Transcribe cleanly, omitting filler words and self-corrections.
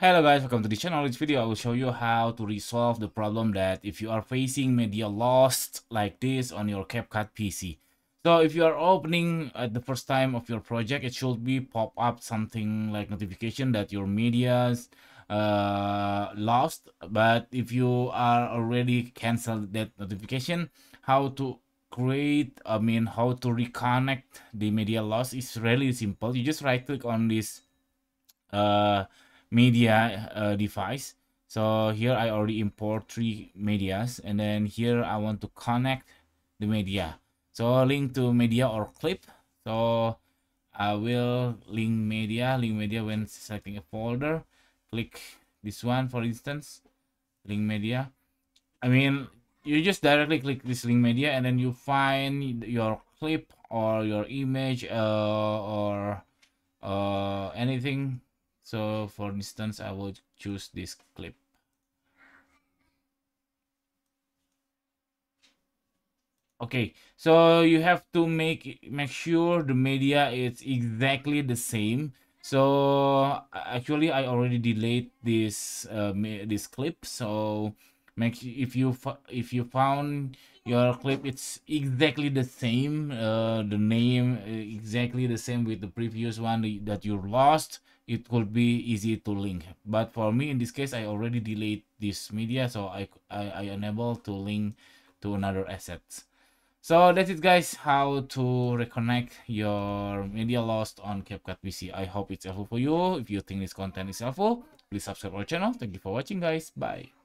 Hello guys, welcome to the channel. In this video I will show you how to resolve the problem that if you are facing media lost like this on your CapCut PC. So if you are opening at the first time of your project, it should be pop up something like notification that your media's lost. But if you are already cancelled that notification, how to reconnect the media loss is really simple. You just right click on this media device. So here I already import 3 medias, and then here I want to connect the media, so link to media or clip. So I will link media when selecting a folder. Click this one, for instance, link media. You just directly click this link media, and then you find your clip or your image or anything. So for instance, I will choose this clip. Okay, so you have to make sure the media is exactly the same. So actually I already delayed this clip, so if you found your clip it's exactly the same, the name exactly the same with the previous one that you lost, it could be easy to link. But for me, in this case, I already delayed this media, so I unable to link to another asset. So that's it guys, how to reconnect your media lost on CapCut PC. I hope it's helpful for you. If you think this content is helpful, please subscribe our channel. Thank you for watching guys. Bye.